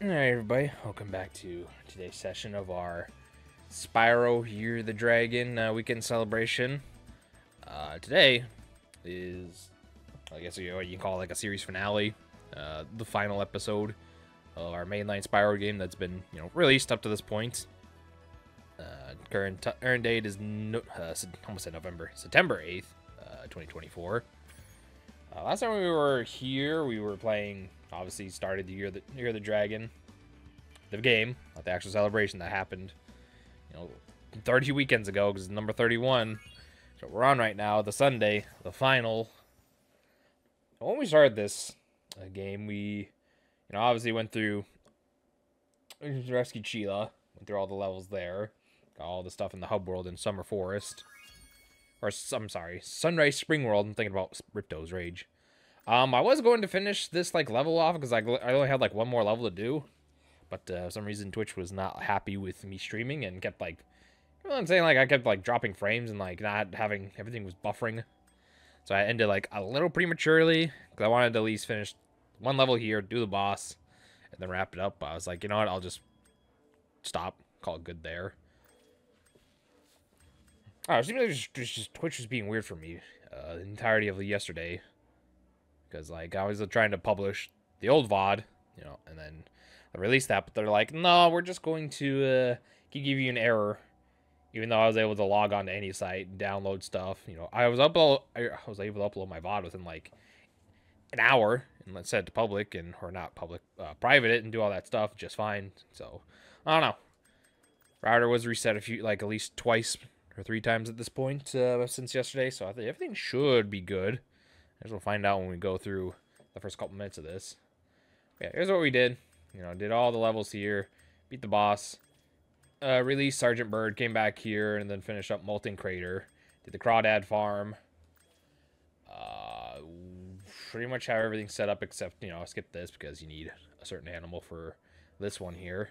Alright everybody, welcome back to today's session of our Spyro Year of the Dragon weekend celebration. Today is, I guess you can call it like a series finale, the final episode of our mainline Spyro game that's been released up to this point. Current date is September 8th, 2024. Last time we were here, we were playing. Obviously started the Year of the Dragon, the game, not the actual celebration that happened, 30 weekends ago, because it's number 31. So we're on right now, the Sunday, the final. When we started this game, we, obviously went through Rescue Sheila, went through all the levels there, got all the stuff in the hub world in Summer Forest, or I'm sorry, Sunrise Spring World. I'm thinking about Ripto's Rage. I was going to finish this, level off, because I only had, one more level to do. But, for some reason, Twitch was not happy with me streaming and kept, I kept, dropping frames and, not having, everything was buffering. So I ended, a little prematurely, because I wanted to at least finish one level here, do the boss, and then wrap it up. But I was like, you know what, I'll just stop, call it good there. It seems like Twitch was being weird for me, the entirety of yesterday. Because, I was trying to publish the old VOD, and then I released that. But they're like, no, we're just going to give you an error. Even though I was able to log on to any site, download stuff. I was able to upload my VOD within, an hour. And let's set it to public, or not public, private it and do all that stuff just fine. So, I don't know. Router was reset a few, at least twice or three times at this point since yesterday. So, I think everything should be good. I guess we'll find out when we go through the first couple minutes of this. Yeah, here's what we did. Did all the levels here, beat the boss, released Sergeant Bird, came back here, and then finished up Molten Crater. Did the Crawdad Farm. Pretty much have everything set up except, I skipped this because you need a certain animal for this one here.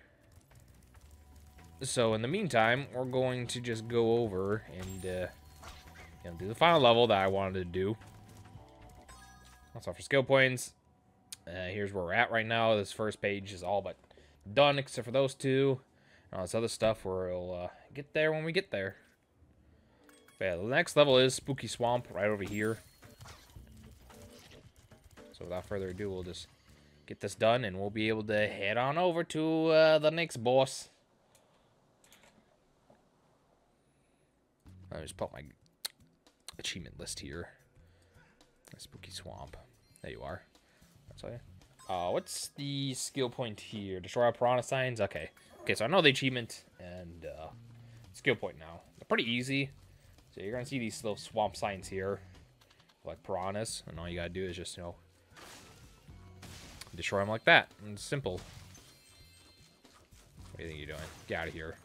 So in the meantime, we're going to just go over and do the final level that I wanted to do. So for skill points, here's where we're at right now. This first page is all but done, except for those two. And all this other stuff we'll get there when we get there. But yeah, the next level is Spooky Swamp, right over here. So without further ado, we'll just get this done, and we'll be able to head on over to the next boss. I'll just put my achievement list here. Spooky Swamp. There you are. That's all you. What's the skill point here? Destroy all piranha signs? Okay. Okay, so I know the achievement and skill point now. They're pretty easy. So you're going to see these little swamp signs here. Like piranhas. And all you got to do is just, destroy them like that. And it's simple. What do you think you're doing? Get out of here.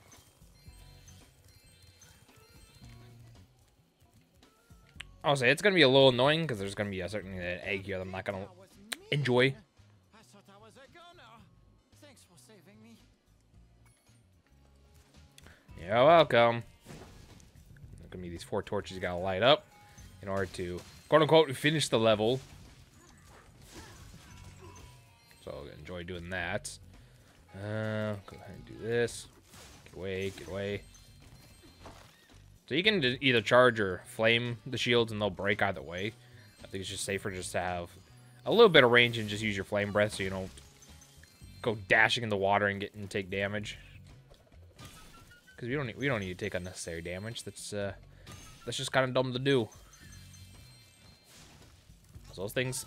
I'll say it's going to be a little annoying because there's going to be a certain egg here that I'm not going to enjoy. I thought I was a goner. Thanks for saving me. You're welcome. There's going to be these four torches you got to light up in order to, quote unquote, finish the level. So I'll enjoy doing that. Go ahead and do this. Get away, get away. So you can either charge or flame the shields and they'll break either way. I think it's just safer just to have a little bit of range and just use your flame breath so you don't go dashing in the water and take damage. Because we don't need to take unnecessary damage. That's just kind of dumb to do. Those things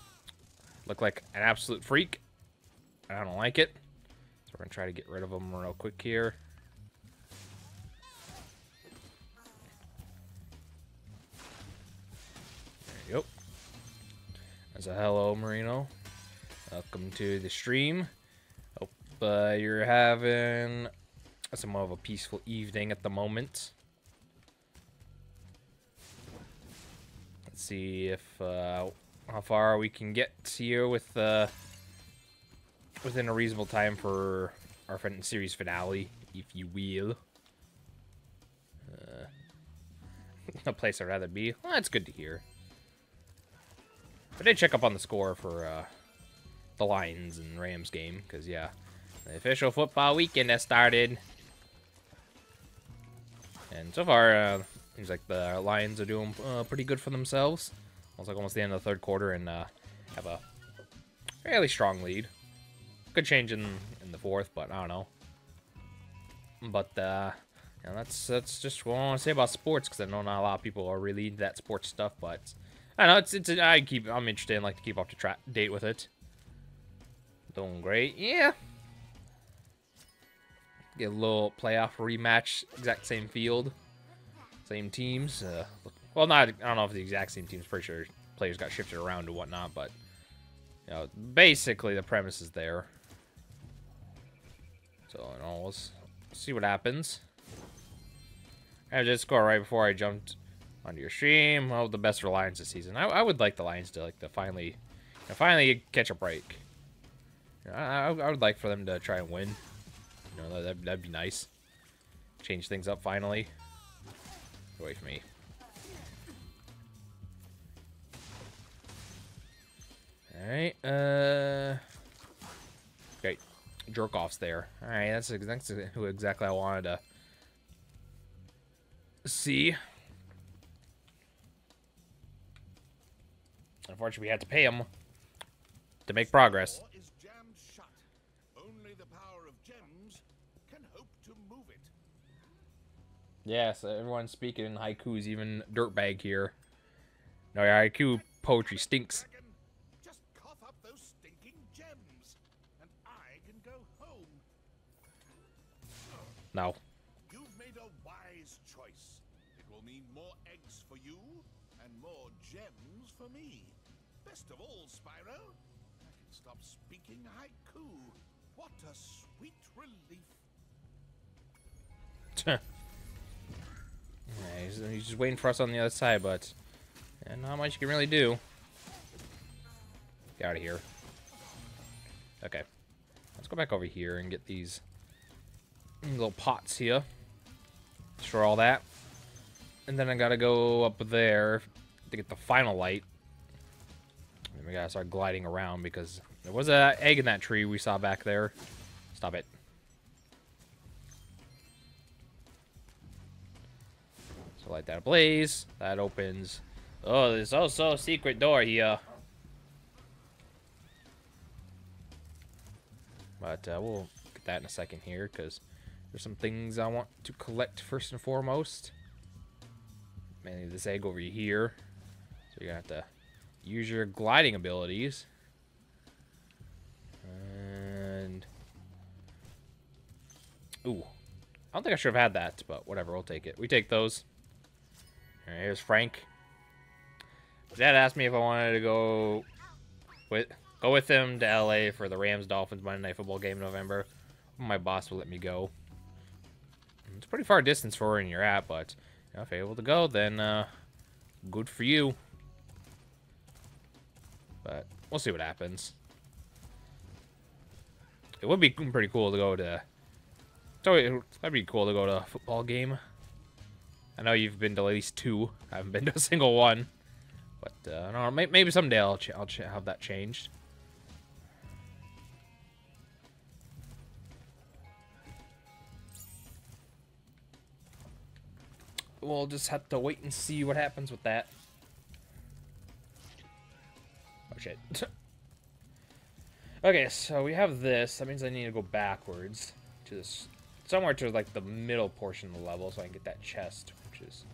look like an absolute freak. I don't like it. So we're going to try to get rid of them real quick here. Yep. That's a hello, Marino. Welcome to the stream. Hope you're having somewhat of a peaceful evening at the moment. Let's see if how far we can get here with within a reasonable time for our series finale, if you will. No place I'd rather be. Well, that's good to hear. I did check up on the score for the Lions and Rams game, because, yeah, The official football weekend has started. And so far, seems like the Lions are doing pretty good for themselves. Looks like almost the end of the third quarter and have a fairly strong lead. Could change in the fourth, but I don't know. But you know, that's just what I want to say about sports, because I know not a lot of people are really into that sports stuff. But I don't know, I'm interested and like to keep up to date with it. Doing great, yeah. Get a little playoff rematch, exact same field, same teams. Well, not, I don't know if the exact same teams. Pretty sure players got shifted around and whatnot, but you know, basically the premise is there. So, you know, let's see what happens. I did score right before I jumped onto your stream. Oh, the best for Lions this season. I would like the Lions to finally catch a break. You know, I would like for them to try and win. You know, that'd be nice. Change things up finally. Get away from me. Alright, great. Jerk-offs there. Alright, that's who exactly I wanted to see. Unfortunately, we had to pay him to make progress. Yes, yeah, so everyone's speaking in haikus, even Dirtbag here. No, your haiku poetry stinks. Just cough up those stinking gems, and I can go home. No. You've made a wise choice. It will mean more eggs for you, and more gems for me. Best of all, Spyro, I can stop speaking haiku. What a sweet relief. Yeah, he's just waiting for us on the other side, but yeah, not much you can really do. Get out of here. Okay. Let's go back over here and get these little pots here. Destroy all that. And then I gotta go up there to get the final light. And we gotta start gliding around because there was an egg in that tree we saw back there. Stop it. So light that ablaze. That opens. Oh, there's also a secret door here. But we'll get that in a second here, because there's some things I want to collect first and foremost. Mainly this egg over here. So you're going to have to use your gliding abilities. And... Ooh. I don't think I should have had that, but whatever. We'll take it. We take those. Alright, here's Frank. Dad asked me if I wanted to go with him to LA for the Rams-Dolphins Monday Night Football game in November. My boss will let me go. It's a pretty far distance for where you're at, but you know, if you're able to go, then good for you. But we'll see what happens. It would be pretty cool to go to. That'd be cool to go to a football game. I know you've been to at least two. I haven't been to a single one. But, I don't know, maybe someday I'll have that changed. We'll just have to wait and see what happens with that. Oh, shit. Okay, so we have this. That means I need to go backwards to this... Somewhere to, like, the middle portion of the level so I can get that chest, which is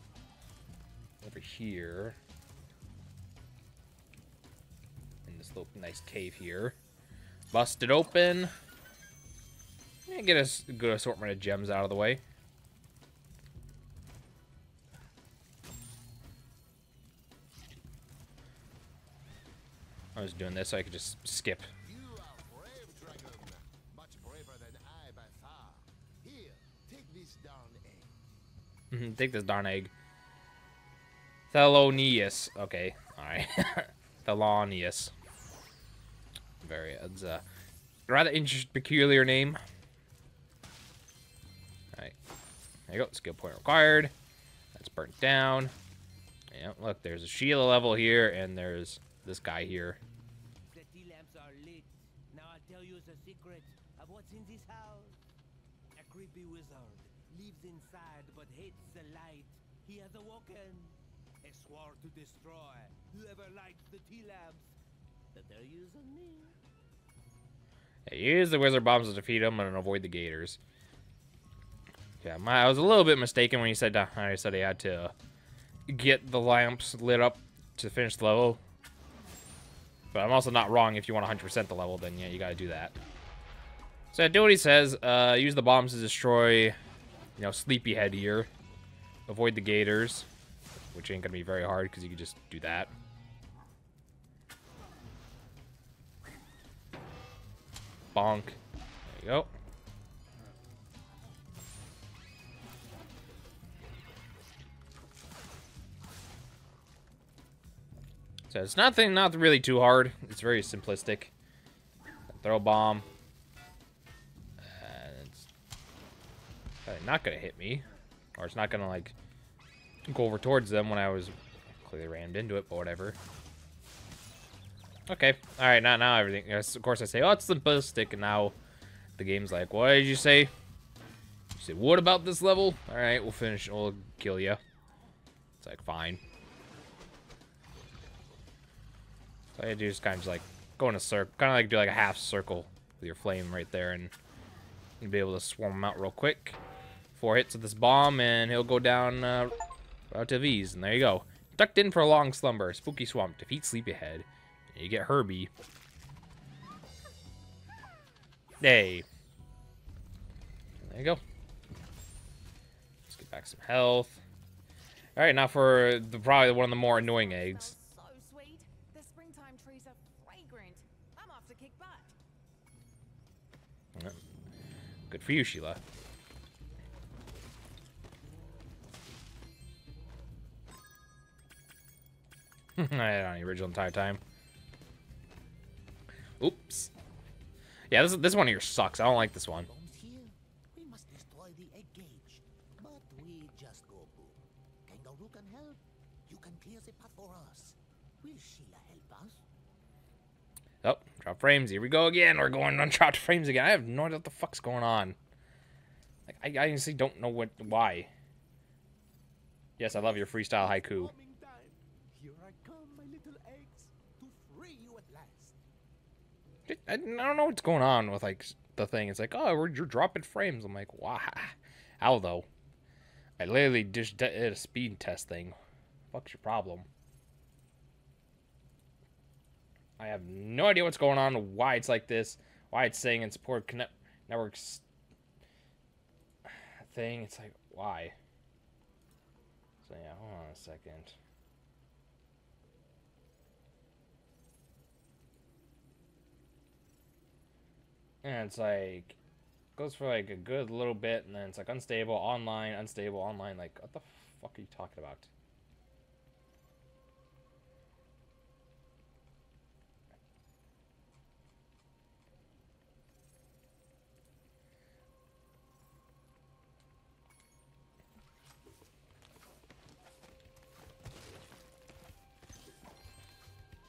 over here. In this little nice cave here. Bust it open. And get a good assortment of gems out of the way. I was doing this so I could just skip. Take this darn egg. Thelonius. Okay. Alright. Thelonius. Very, it's a rather interesting, peculiar name. Alright. There you go. Skill point required. That's burnt down. Yeah, look, there's a Sheila level here, and there's this guy here. The tea lamps are lit. Now I'll tell you the secret of what's in this house. A creepy wizard lives inside but hates the light. He has awoken. He swore to destroy whoever likes the T-Labs that they're using me. Use the wizard bombs to defeat them and avoid the gators. Yeah, I was a little bit mistaken when you said I said he had to get the lamps lit up to finish the level. But I'm also not wrong. If you want 100% the level, then yeah, you gotta do that. So do what he says. Use the bombs to destroy, Sleepyhead here. Avoid the gators, which ain't gonna be very hard because you can just do that. Bonk. There you go. So it's nothing, not really too hard. It's very simplistic. Throw a bomb. It's not gonna hit me, or it's not gonna like go over towards them when I was clearly rammed into it, but whatever. Okay, all right, now everything. Yes, of course I say, oh, it's simplistic, and now the game's like, what did you say? You said, what about this level? All right, we'll finish. We'll kill you. It's like fine. So I do is kind of just like go in a circle, kind of like do like a half circle with your flame right there, and you'll be able to swarm him out real quick. 4 hits of this bomb, and he'll go down relative ease, and there you go. Ducked in for a long slumber. Spooky Swamp, defeat Sleepyhead. And you get Herbie. Hey. There you go. Let's get back some health. All right, now for the, probably one of the more annoying eggs. Good for you, Sheila. I had on the original entire time. Oops. Yeah, this one here sucks. I don't like this one. We must destroy the egg gauge, but we just go boom. Can Garu can help? You can clear the path for us. Will Sheila help us? Oh, drop frames. Here we go again. We're going on dropped frames again. I have no idea what the fuck's going on. Like, I honestly don't know why. Yes, I love your freestyle haiku. Here I come, my little eggs, to free you at last. I don't know what's going on with, like, the thing. It's like, oh, you're dropping frames. I'm like, wow. How, though? I literally just did a speed test thing. Fuck's your problem? I have no idea what's going on, why it's like this, why it's saying it's poor connect networks thing. It's like, why? So yeah, hold on a second. And it's like, goes for like a good little bit, and then it's like unstable, online, like, what the fuck are you talking about?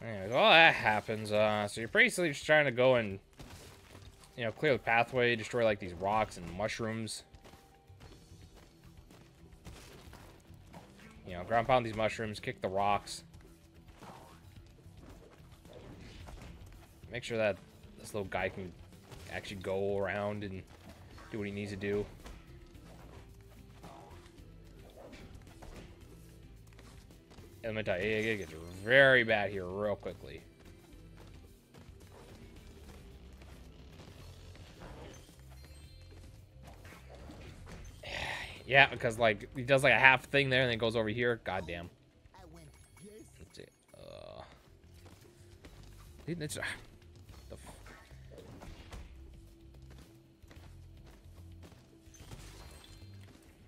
Anyways, all that happens, so you're basically just trying to go and, clear the pathway, destroy, like, these rocks and mushrooms. Ground pound these mushrooms, kick the rocks. Make sure that this little guy can actually go around and do what he needs to do. And let me tell you, it gets very bad here real quickly. Yeah, because, like, he does, like, a half thing there and then goes over here. Goddamn. That's it. It's, the fuck?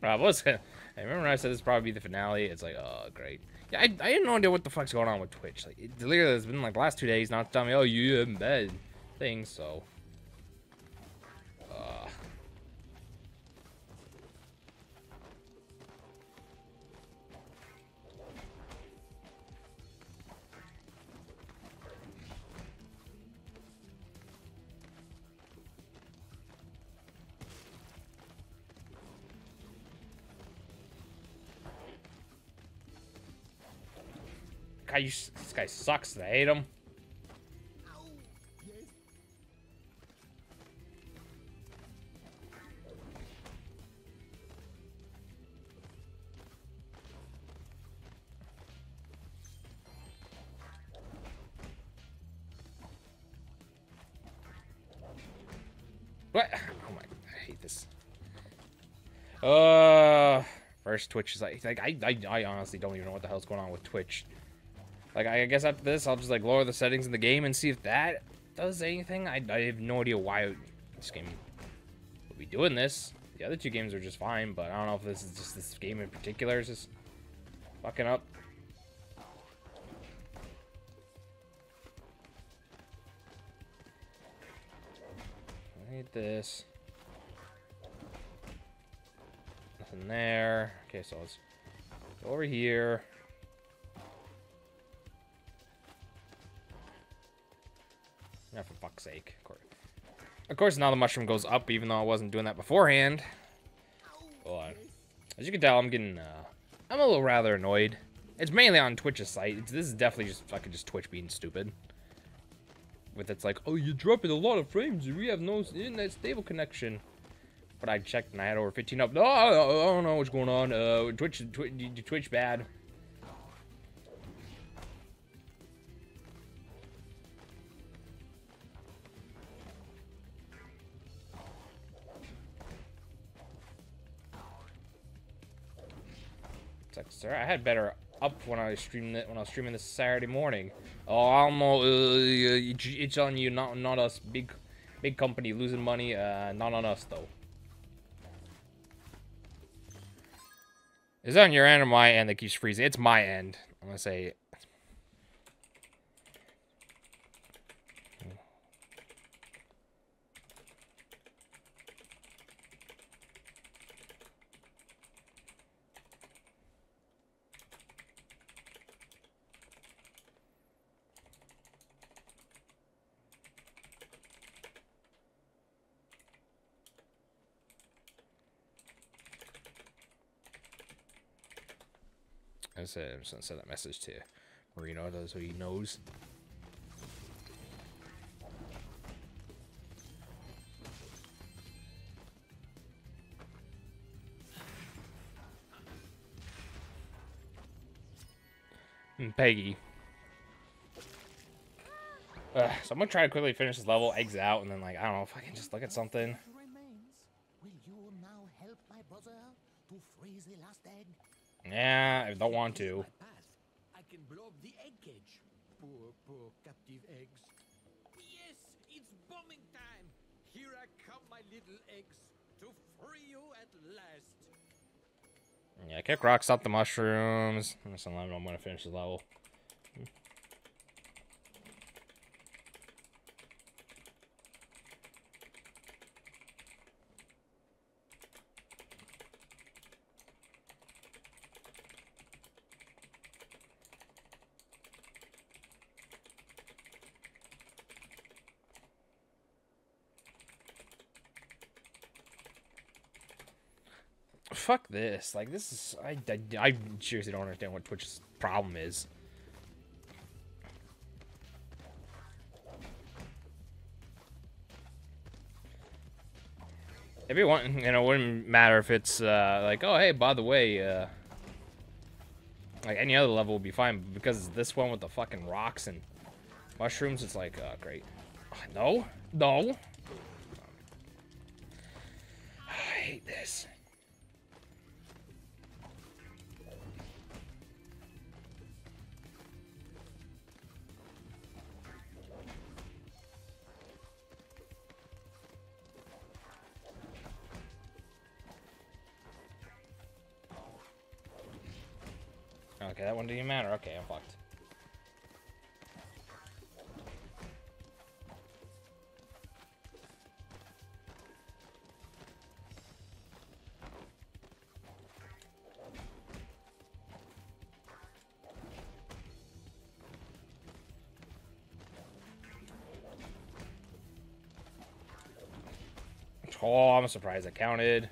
I remember when I said this would probably be the finale. It's like, oh, great. Yeah, I had no idea what the fuck's going on with Twitch. Like, it literally has been like the last 2 days not telling me, oh, you in bed things, so. This guy sucks. I hate him. What? Oh my! I hate this. First Twitch is like I honestly don't even know what the hell's going on with Twitch. Like, I guess after this, I'll just like lower the settings in the game and see if that does anything. I have no idea why this game would be doing this. The other two games are just fine, but I don't know if this is just this game in particular is just fucking up. This nothing there. Okay, so let's go over here. Yeah, for fuck's sake. Of course now the mushroom goes up, even though I wasn't doing that beforehand. Well, as you can tell, I'm getting I'm a little rather annoyed. It's mainly on Twitch's site. This is definitely just fucking just Twitch being stupid. With it's like, oh, you're dropping a lot of frames. We have no internet stable connection. But I checked and I had over 15 up. No, I don't know what's going on. Twitch bad. It's like, sir, I had better up when I streamed it, when I was streaming this Saturday morning. Oh, I don't know. It's on you, not us. Big company losing money. Not on us though. Is that on your end or my end that keeps freezing? It's my end. I'm gonna say. I'm just gonna send that message to Marino, so he knows. And Peggy. So I'm gonna try to quickly finish this level, eggs out, and then like I don't know if I can just look at something. Will you now help my brother to freeze the last egg? Yeah, I don't want to. I can blow up the egg cage. Poor captive eggs. Yes, it's bombing time. Here I come, my little eggs, to free you at last. Yeah, kick rocks up the mushrooms. I'm gonna finish the level. Fuck this. Like, this is... I seriously don't understand what Twitch's problem is. Everyone, you know, it wouldn't matter if it's, like, oh, hey, by the way, like, any other level would be fine, but because this one with the fucking rocks and mushrooms, it's like, great. No. No. I hate this. Okay, that one didn't even matter. Okay, I'm fucked. Oh, I'm surprised I counted.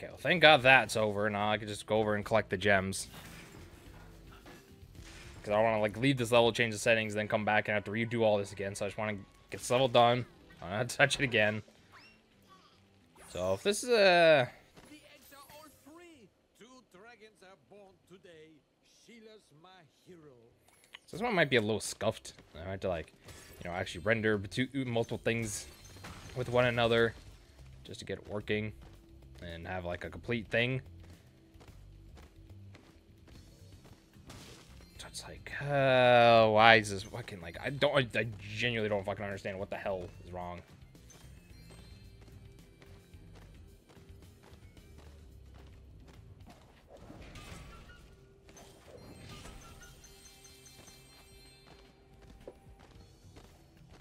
Okay, well, thank God that's over. Now I can just go over and collect the gems. Because I don't want to, like, leave this level, change the settings, then come back and have to redo all this again. So I just want to get this level done. I don't want to touch it again. So if this is a... The eggs are all free. Two dragons are born today. Sheila's my hero. So this one might be a little scuffed. I might have to, like, you know, actually render multiple things with one another just to get it working and have, like, a complete thing. So it's like, why is this fucking, like, I genuinely don't fucking understand what the hell is wrong.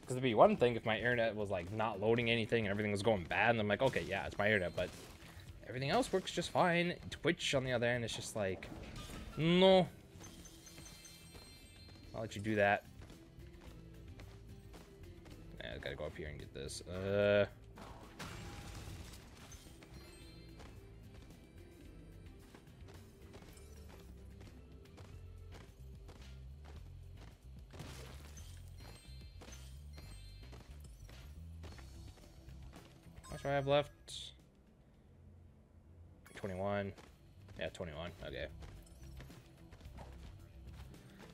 Because it'd be one thing if my internet was, like, not loading anything and everything was going bad, and I'm like, okay, yeah, it's my internet, but everything else works just fine. Twitch, on the other end, is just like, no. I'll let you do that. Yeah, I gotta go up here and get this. I have left 21. Yeah, 21. Okay.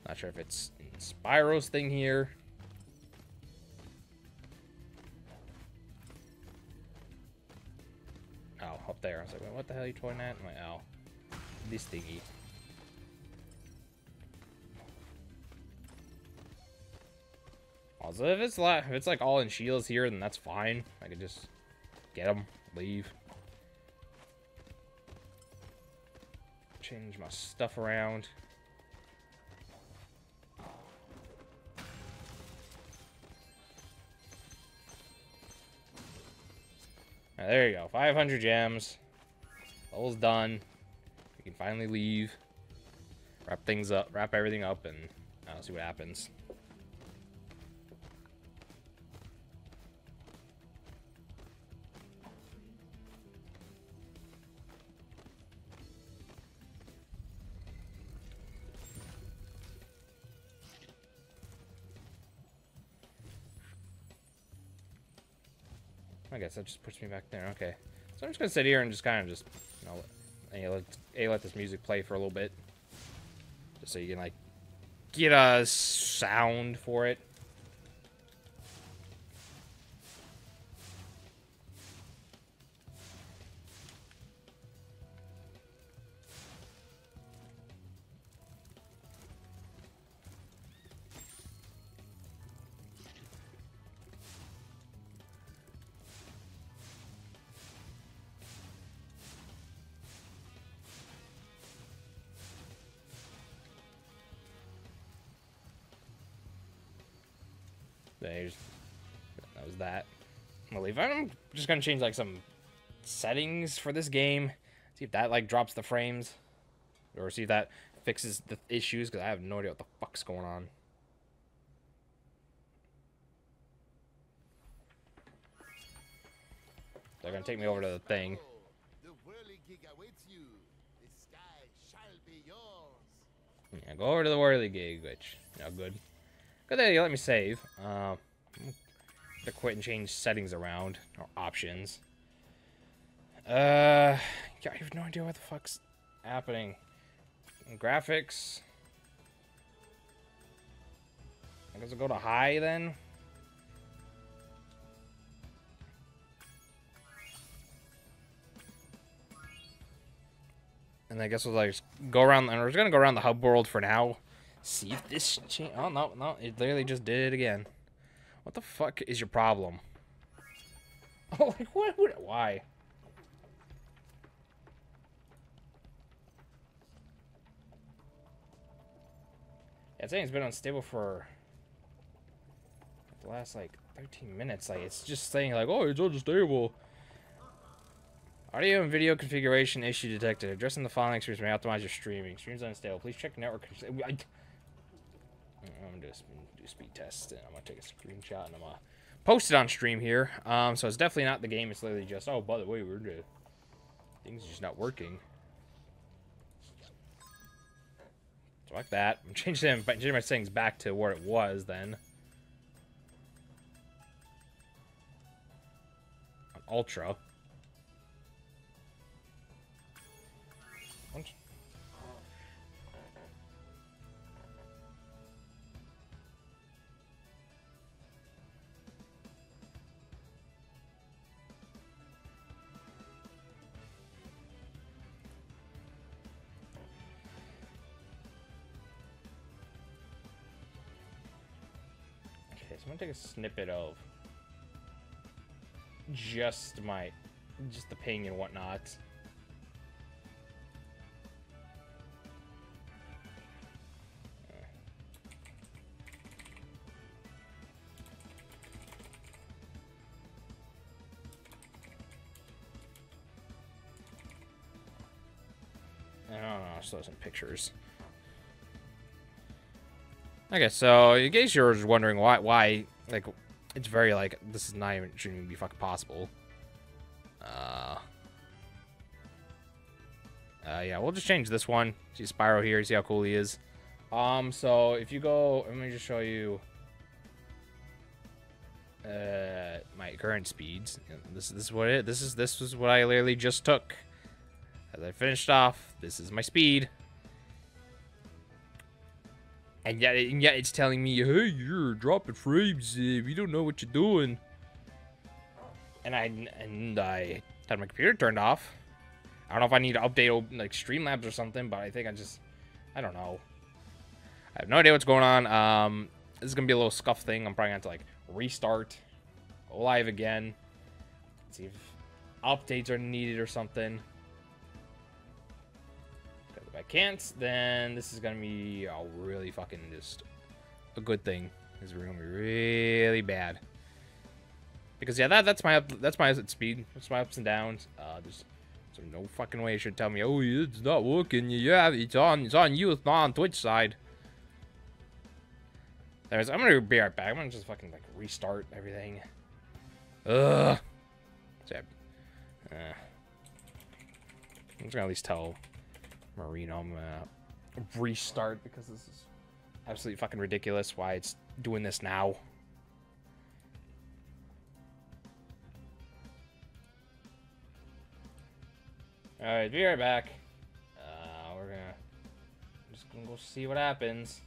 Not sure if it's in Spyro's thing here. Oh, up there. I was like, well, what the hell are you toying at? I'm like, oh, this thingy. Also, if it's like all in Sheila's here, then that's fine. I could just get them, leave. Change my stuff around. Now, there you go, 500 gems. Level's done. We can finally leave. Wrap things up, wrap everything up, and I'll see what happens. I guess that just puts me back there. Okay. So I'm just going to sit here and just kind of just, you know, let this music play for a little bit. Just so you can, like, get a sound for it. That was that. I'm gonna leave. I'm just gonna change, like, some settings for this game. See if that, like, drops the frames, or see if that fixes the issues. Because I have no idea what the fuck's going on. They're gonna take me over to the thing. The Whirly Gig awaits you. The sky shall be yours. Yeah, go over to the Whirly Gig, which not good. Good idea, let me save. To quit and change settings around, or options. Yeah, I have no idea what the fuck's happening. And graphics. I guess I'll go to high then. And I guess we'll, like, go around, and we're just gonna go around the hub world for now. See if this change. Oh, no, it literally just did it again. What the fuck is your problem? Oh, like, what would, why? Yeah, it's been unstable for the last, like, 13 minutes. Like, it's just saying, like, oh, it's unstable. Audio and video configuration issue detected. Addressing the following issues may optimize your streaming. Stream's unstable. Please check network. I'm just gonna do speed tests, and I'm gonna take a screenshot and I'm gonna post it on stream here. So it's definitely not the game. It's literally just, oh, by the way, we're Things are just not working. So like that. I'm changing my settings back to where it was then. On Ultra. I'm gonna take a snippet of just the ping and whatnot. I don't know, I just saw some pictures. Okay, so in case you're just wondering why like it's very like this is not even shouldn't even be fucking possible. Yeah, we'll just change this one. See Spyro here, see how cool he is. So if you go, let me just show you my current speeds. This is what it this is what I literally just took. As I finished off, this is my speed. And yet it's telling me, hey, you're dropping frames. We don't know what you're doing. And I had my computer turned off. I don't know if I need to update like Streamlabs or something, but I think I don't know. I have no idea what's going on. This is gonna be a little scuff thing. I'm probably gonna have to like restart, go live again, see if updates are needed or something. If I can't, then this is gonna be a really fucking just a good thing. This is gonna be really bad because yeah, that's my exit speed. That's my ups and downs. There's no fucking way you should tell me, oh, it's not working. Yeah, it's on you. It's not on Twitch side. Anyways, I'm gonna be right back. I'm gonna just fucking like restart everything. Ugh. So, I'm just gonna at least tell Marino, I'm gonna restart because this is absolutely fucking ridiculous why it's doing this now. Alright, be right back. We're gonna just go see what happens.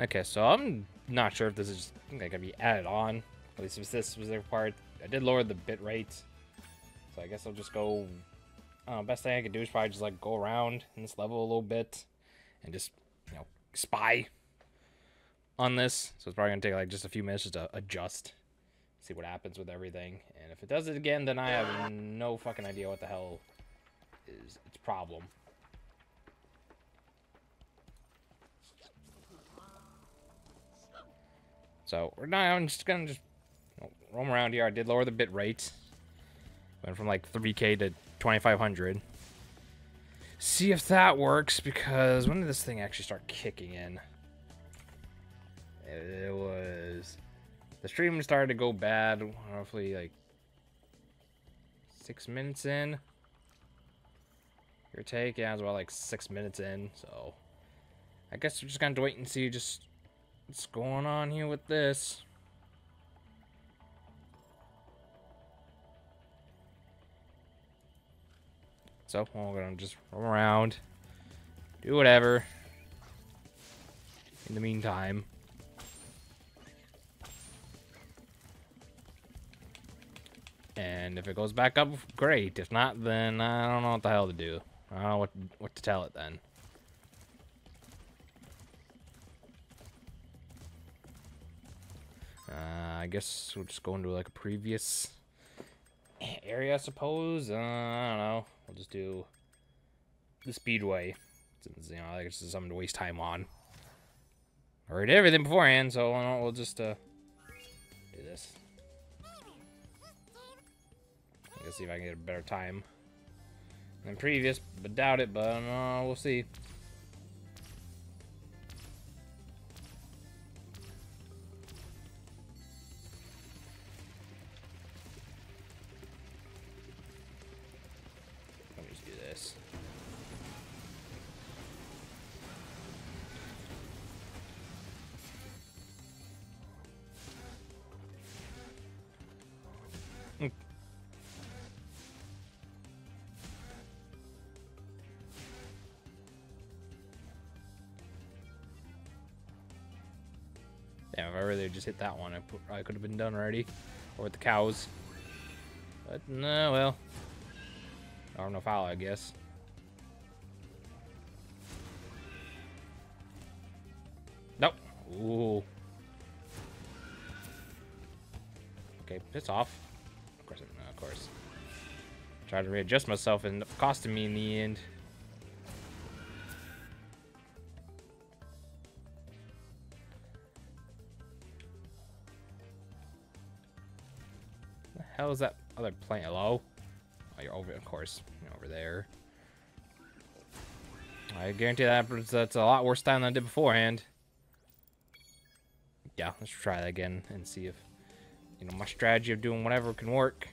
Okay, so I'm not sure if this is just gonna be added on. At least with this specific part, I did lower the bit rate, so I guess I'll just go. Best thing I could do is probably just like go around in this level a little bit, and just spy on this. So it's probably gonna take like just a few minutes just to adjust, see what happens with everything. And if it does it again, then I have no fucking idea what the hell is its problem. So we're not. I'm just gonna roam around here. I did lower the bit rate. Went from like 3K to 2,500. See if that works because when did this thing actually start kicking in? It was the stream started to go bad roughly like 6 minutes in. Your take? Yeah, it was about like 6 minutes in. So I guess we're just gonna wait and see. Just. What's going on here with this? So I'm gonna just roam around, do whatever. In the meantime, and if it goes back up, great. If not, then I don't know what the hell to do. I don't know what to tell it then. I guess we'll just go into like a previous area, I suppose. I don't know. We'll just do the speedway, since like it's just something to waste time on. I already did everything beforehand, so we'll just do this. I guess see if I can get a better time than previous, but doubt it. But we'll see. this. Yeah, if I really just hit that one, I could have been done already. Or with the cows. But, no, well. I don't know if I'll, I guess. Nope. Ooh. Okay, piss off. Of course, no, of course. Tried to readjust myself and it costed me in the end. Hell is that other plant? Hello? Oh, you're over, of course. You're over there. I guarantee that's a lot worse time than I did beforehand. Yeah, let's try that again and see if, you know, my strategy of doing whatever can work.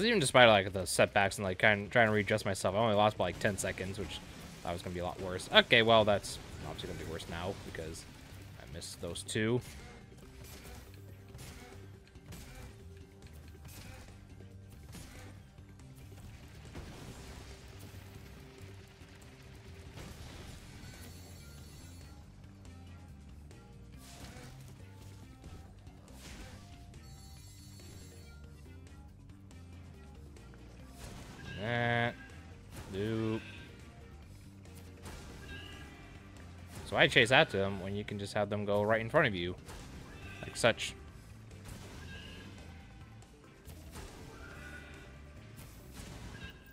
Even despite like the setbacks and like kind of trying to readjust myself, I only lost by like 10 seconds, which I was gonna be a lot worse. Okay, well that's obviously gonna be worse now because I missed those two. So I chase after them when you can just have them go right in front of you, like such.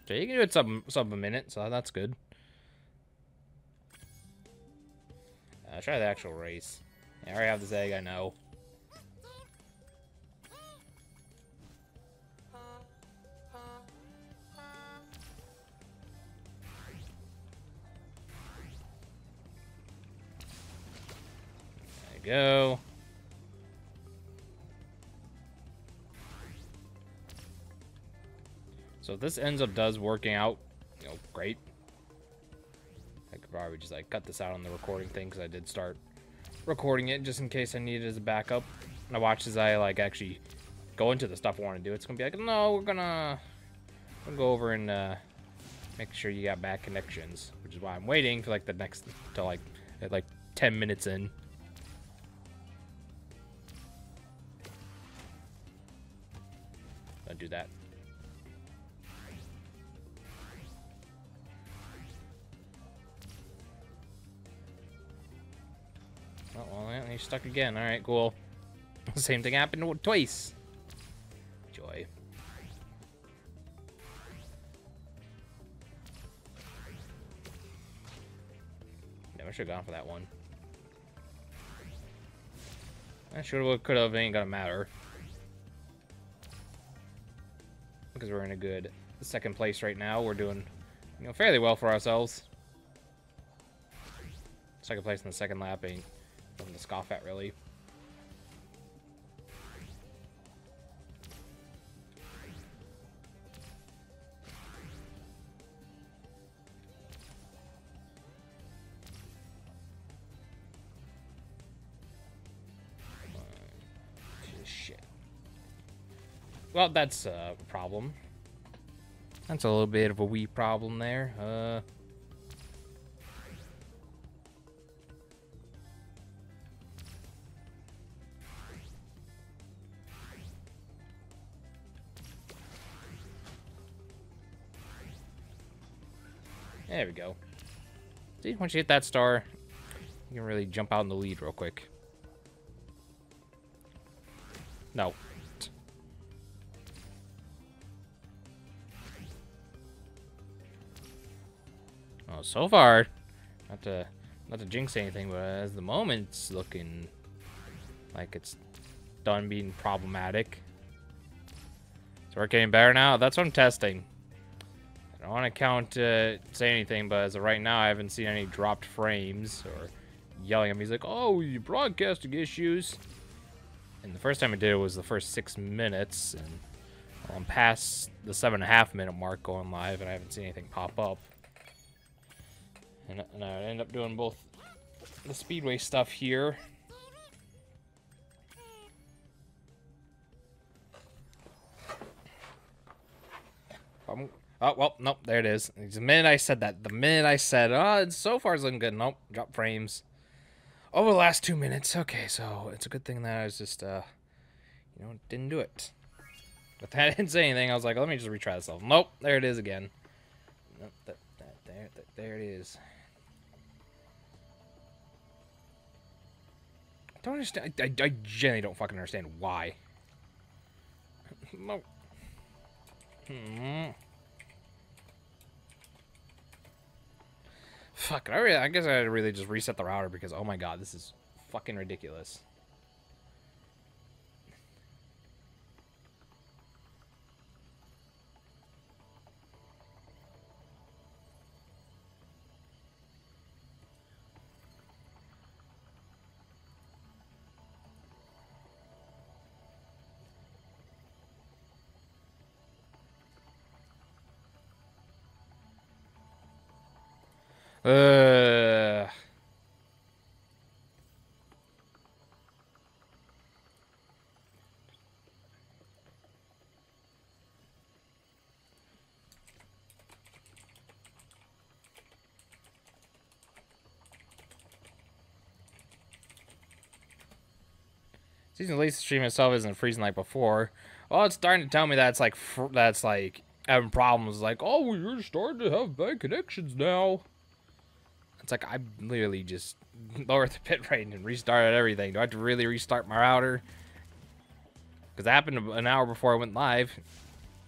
So you can do it sub a minute, so that's good. Try the actual race. Yeah, I already have this egg, I know. Go. So if this ends up does working out, you know, great. I could probably just like cut this out on the recording thing because I did start recording it just in case I need it as a backup. And I watched as I like actually go into the stuff I want to do. It's gonna be like, no, we're gonna go over and make sure you got bad connections, which is why I'm waiting for like the next to like at like 10 minutes in. Do that. Oh, well, you're stuck again. All right, cool. Same thing happened twice. Joy. Never should have gone for that one. I should have, could have, ain't gonna matter. Because we're in a good second place right now. We're doing, you know, fairly well for ourselves. Second place in the second lap ain't nothing to scoff at, really. Well, that's a problem. That's a little bit of a wee problem there. There we go. See, once you hit that star, you can really jump out in the lead real quick. No. So far, not to Not to jinx anything, but as the moment's looking like it's done being problematic. So we're getting better now. That's what I'm testing. I don't want to say anything, but as of right now, I haven't seen any dropped frames or yelling at me. He's like, "Oh, you broadcasting issues." And the first time I did it was the first 6 minutes, and I'm past the 7.5 minute mark going live, and I haven't seen anything pop up. And I end up doing both the Speedway stuff here. Oh, well, nope, there it is. The minute I said that, the minute I said, "Oh, so far it's looking good," nope, drop frames. Over the last 2 minutes. Okay, so it's a good thing that I was just, you know, didn't do it. But that I didn't say anything. I was like, let me just retry this level. Nope, there it is again. Nope, there it is. I don't understand. I genuinely don't fucking understand why. No. Hmm. Fuck, I guess I had to really just reset the router because, oh my god, this is fucking ridiculous. Season release stream itself isn't freezing like before. Well, it's starting to tell me that's like having problems. Like, oh, you're starting to have bad connections now. It's like, I literally just lowered the bit rate and restarted everything. Do I have to really restart my router? Because that happened an hour before I went live.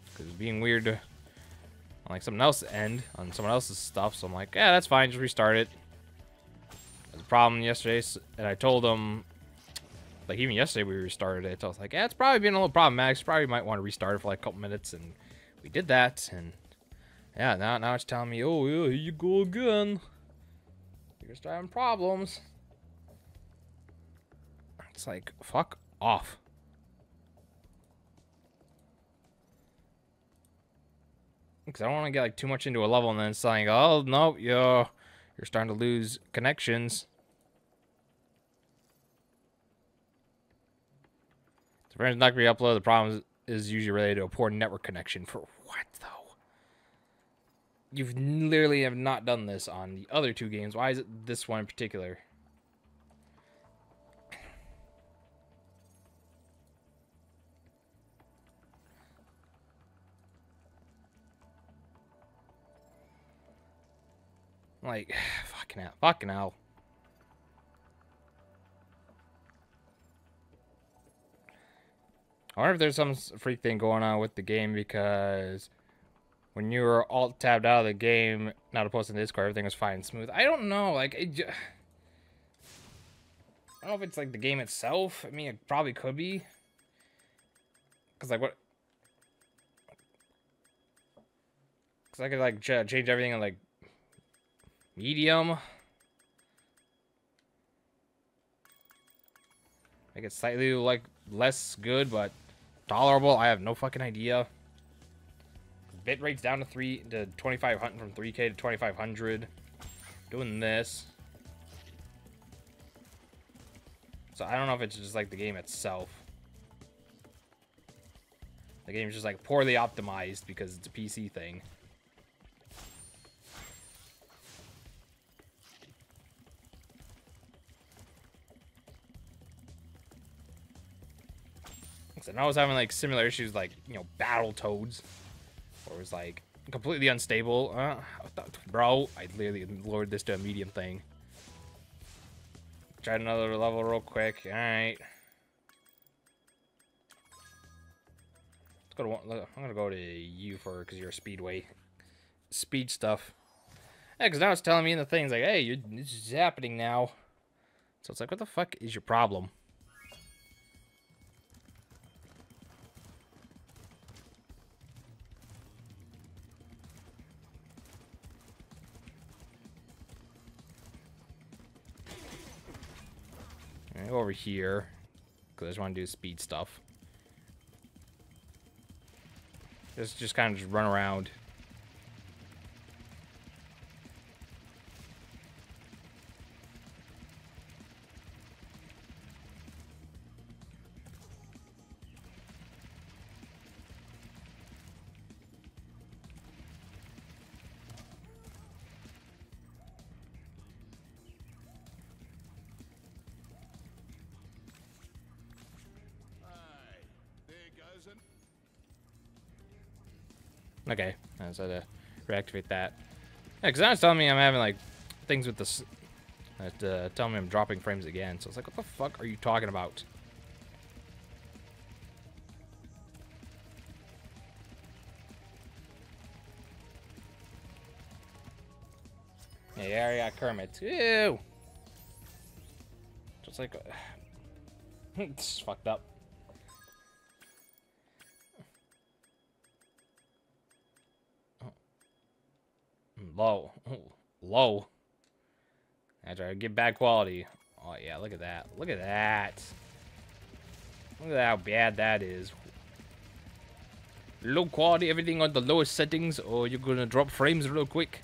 Because it was being weird to, like, someone else end on someone else's stuff. So I'm like, yeah, that's fine. Just restart it. There was a problem yesterday. And I told them, like, even yesterday we restarted it. So I was like, yeah, it's probably been a little problematic. It's probably might want to restart it for like a couple minutes. And we did that. And yeah, now it's telling me, oh, yeah, here you go again. You're just having problems. It's like, fuck off. Because I don't want to get like too much into a level and then it's like, oh no, you're starting to lose connections. The friends not going to re-upload. The problem is usually related to a poor network connection. For what though? You've literally have not done this on the other two games. Why is it this one in particular? Like, fucking hell. Fucking hell. I wonder if there's some freak thing going on with the game because when you were alt tabbed out of the game, not opposed to Discord, everything was fine and smooth. I don't know, like, I don't know if it's like the game itself. I mean, it probably could be. Cause like what? Cause I could like change everything in like medium. Make it slightly like less good, but tolerable. I have no fucking idea. Bit rate's down to 2500 from 3K to 2500. Doing this, so I don't know if it's just like the game itself. The game's just like poorly optimized because it's a PC thing. So now I was having like similar issues, like, you know, Battletoads. Or was like completely unstable. Bro, I literally lowered this to a medium thing. Tried another level real quick. All right, let's go to one. I'm gonna go to you for because you're a speedway, speed stuff. Yeah, because now it's telling me in the things like, hey, this is happening now. So it's like, what the fuck is your problem? Go over here, because I just want to do speed stuff. Just kind of just run around. Okay, I just had to reactivate that. Yeah, because now it's telling me I'm having, like, things with this. It's telling me I'm dropping frames again. So it's like, what the fuck are you talking about? Yeah, you already got Kermit. Ew! Just like... it's fucked up. Low. Low. I try to get bad quality. Oh, yeah, look at that. Look at that. Look at how bad that is. Low quality, everything on the lowest settings, or you're going to drop frames real quick.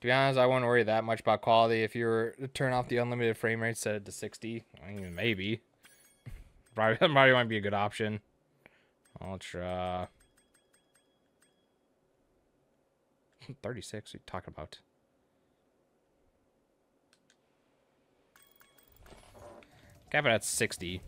To be honest, I wouldn't worry that much about quality. If you were to turn off the unlimited frame rate, set it to 60. I mean, maybe. probably might be a good option. Ultra. 36, what are you talking about? Cap it at 60.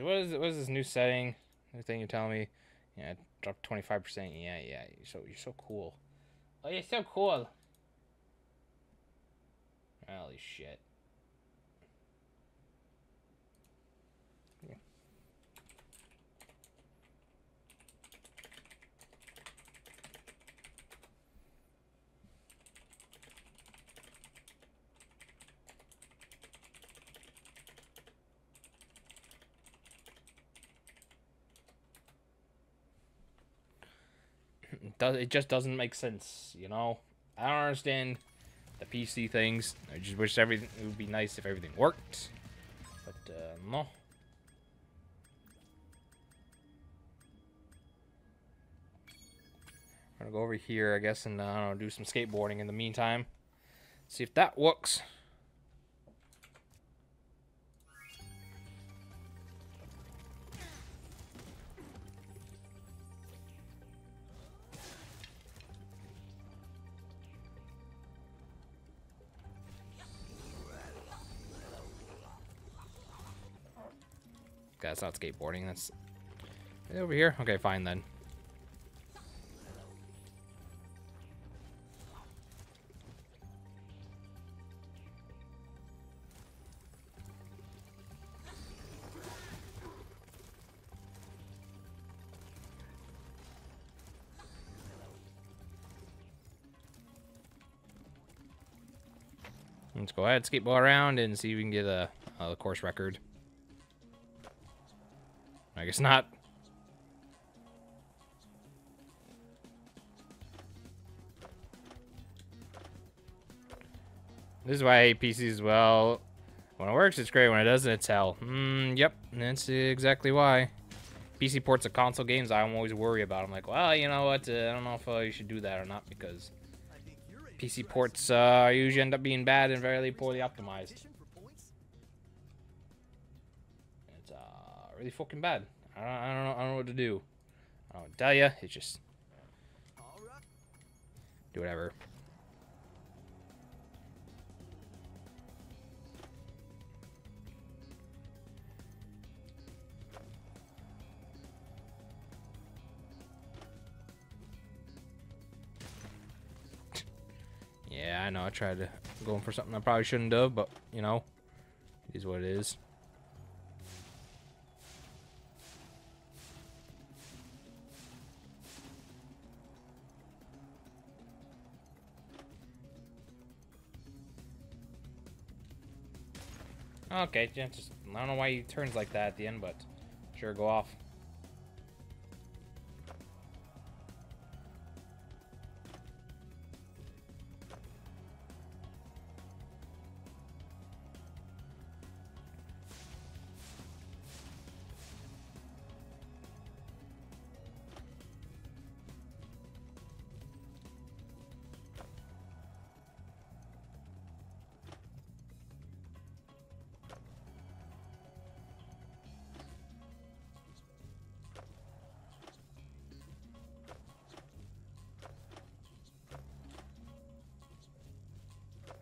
What is this new setting? New thing you're telling me? Yeah, drop 25%. Yeah. You're so cool. Oh, you're so cool. Holy shit. Yeah. It just doesn't make sense, you know? I don't understand the PC things. I just wish everything... It would be nice if everything worked. But, no. I'm gonna go over here, I guess, and, I don't know, do some skateboarding in the meantime. See if that works. That's not skateboarding. That's over here. Okay, fine then. Let's go ahead, skateboard around, and see if we can get a course record. I guess not. This is why I hate PCs as well. When it works, it's great. When it doesn't, it's hell. Yep, that's exactly why. PC ports of console games, I always worry about. I'm like, well, you know what? I don't know if you should do that or not, because PC ports usually end up being bad and very poorly optimized. It's really fucking bad. I don't know what to do. I don't know what to tell you. It's just do whatever. Yeah, I know, I tried to go for something I probably shouldn't have, but, you know, it is what it is. Okay, just, I don't know why he turns like that at the end, but sure, go off.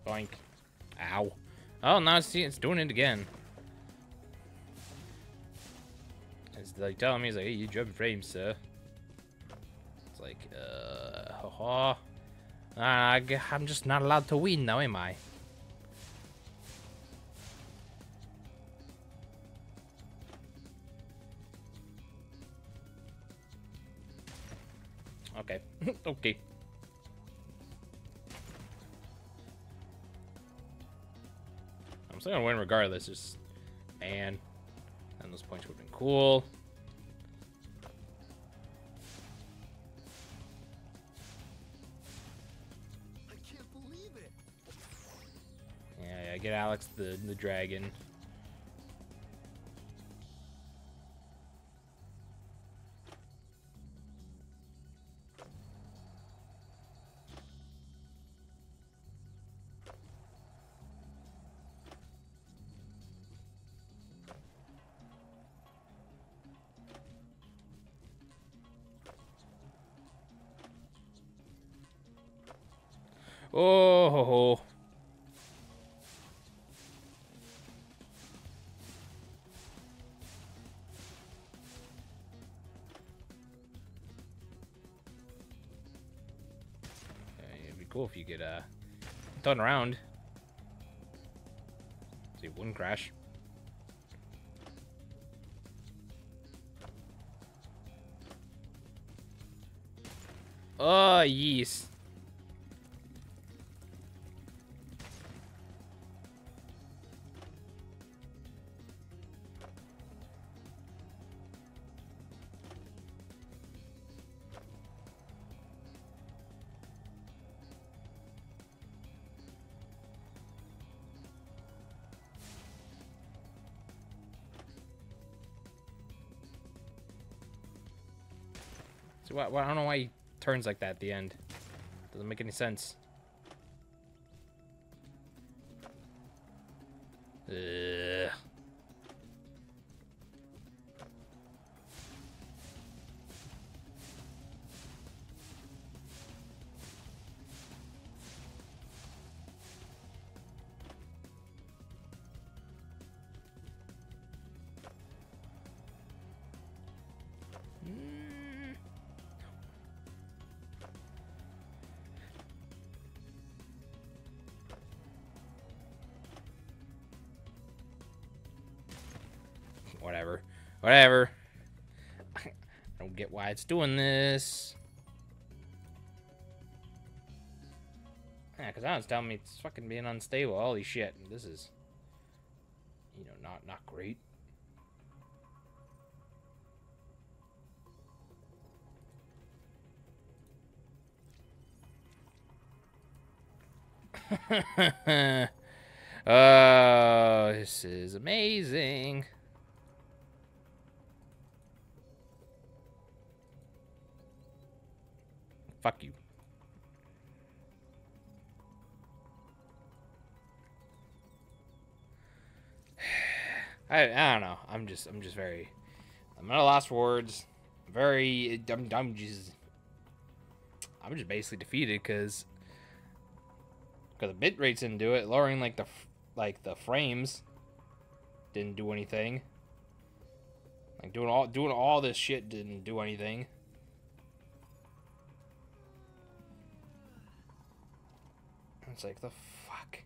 Boink. Ow. Oh, now it's doing it again. It's like telling me, it's like, hey, you jumped frames, sir. It's like, haha. I'm just not allowed to win now, am I? Okay. Okay. So I'm gonna win regardless, just man. And those points would have been cool. I can't believe it. Yeah, get Alex the dragon. Oh, ho, ho. It'd be cool if you could turn around so you wouldn't crash. Oh, yes. I don't know why he turns like that at the end. Doesn't make any sense. Ugh. Whatever. I don't get why it's doing this. Yeah, because now it's telling me it's fucking being unstable. Holy shit. This is, you know, not great. Oh, this is amazing. Fuck you. I don't know. I'm just very I'm at a loss for words. I'm just basically defeated because the bit rates didn't do it. Lowering like the frames didn't do anything. Like doing all this shit didn't do anything. It's like the fuck.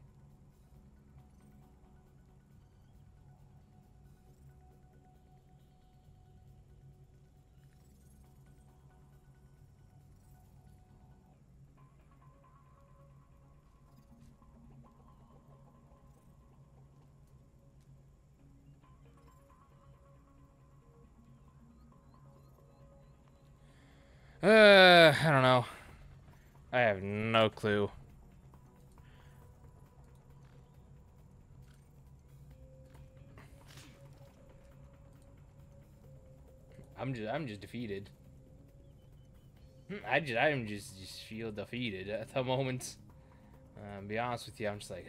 I don't know. I have no clue. I'm just defeated. I just feel defeated at the moment. To be honest with you, I'm just like,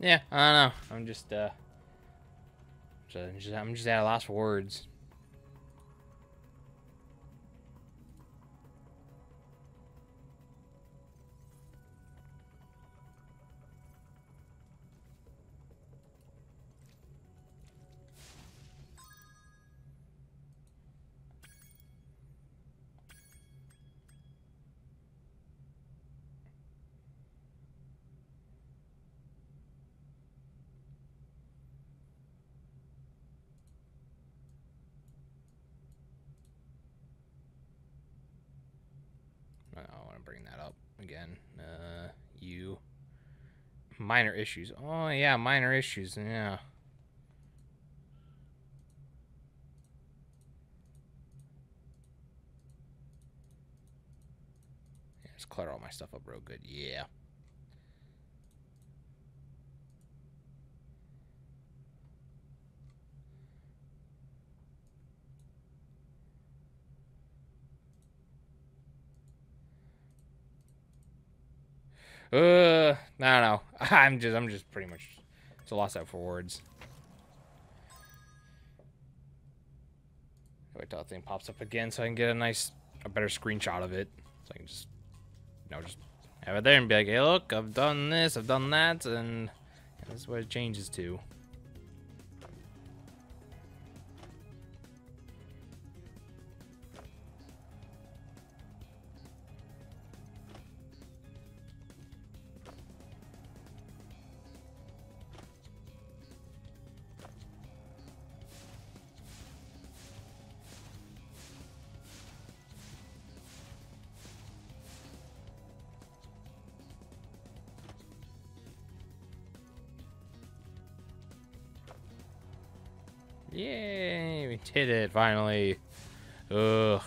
yeah, I don't know. I'm just at a loss for words. Minor issues. Oh, yeah, minor issues. Yeah. Just clutter all my stuff up real good. Yeah. I don't know. I'm just pretty much it's a loss out for words. Wait till that thing pops up again so I can get a better screenshot of it. So I can just just have it there and be like, hey look, I've done this, I've done that, and this is what it changes to. Yay, we did it, finally. Ugh.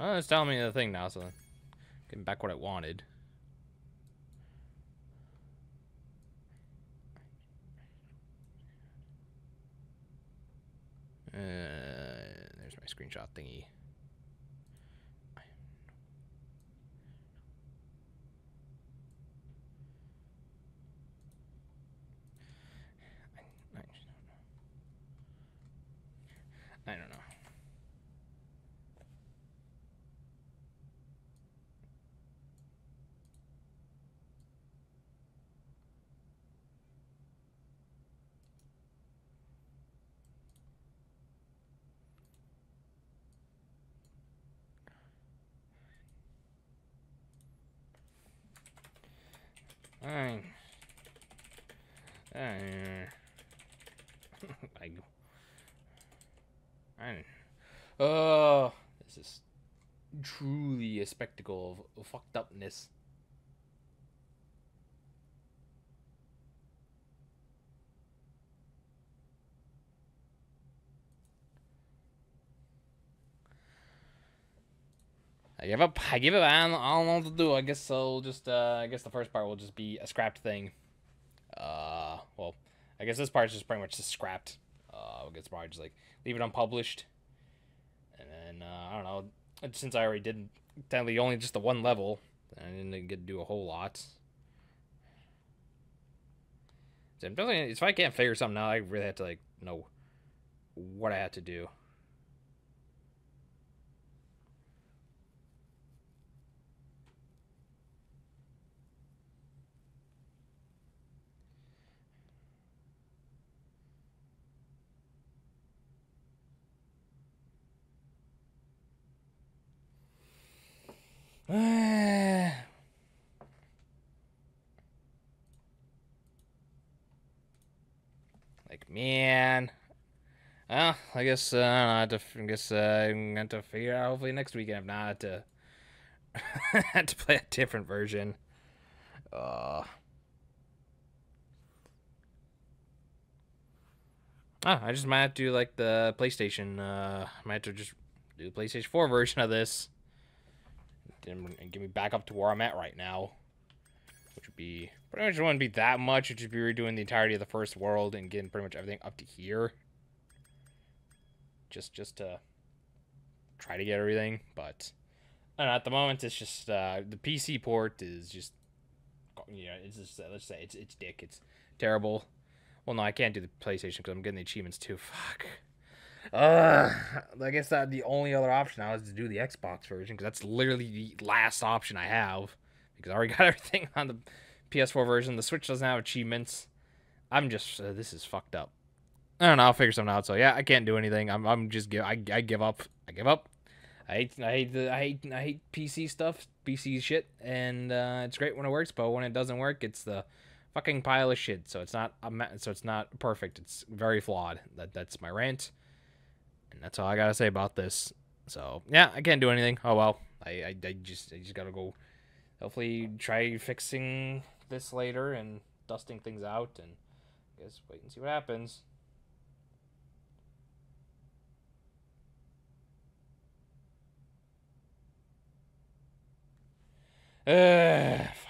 Oh, it's telling me the thing now, so I'm getting back what I wanted. There's my screenshot thingy. Oh, this is truly a spectacle of fucked upness. I give up, I don't know what to do. I guess I'll just, I guess the first part will just be a scrapped thing. Well, I guess this part's just pretty much just scrapped. We'll get smart, just like, leave it unpublished. And then, I don't know, since I already did, technically only just the one level, I didn't get to do a whole lot. So I'm definitely, if I can't figure something out, I really have to, like, know what I had to do. Like, man. Well, I guess I'm going to have to figure out hopefully next weekend. If not, I have to play a different version. I just might have to do like the PlayStation. I might have to just do the PlayStation 4 version of this. And get me back up to where I'm at right now, which would be pretty much wouldn't be that much. It would be redoing the entirety of the first world and getting pretty much everything up to here, just to try to get everything. But I don't know, at the moment, it's just the PC port is just, you know, it's just let's say it's dick. It's terrible. Well, no, I can't do the PlayStation because I'm getting the achievements too. Fuck. I guess that the only other option now is to do the Xbox version, because that's literally the last option I have, because I already got everything on the PS4 version. The Switch doesn't have achievements. I'm just this is fucked up. I don't know. I'll figure something out. So yeah, I can't do anything. I'm just I give up. I hate PC stuff, PC shit, and it's great when it works, but when it doesn't work, it's the fucking pile of shit. So it's not perfect. It's very flawed. That's my rant. And that's all I gotta say about this. So yeah, I can't do anything. Oh well, I just gotta go. Hopefully, try fixing this later and dusting things out, and I guess wait and see what happens. Fuck.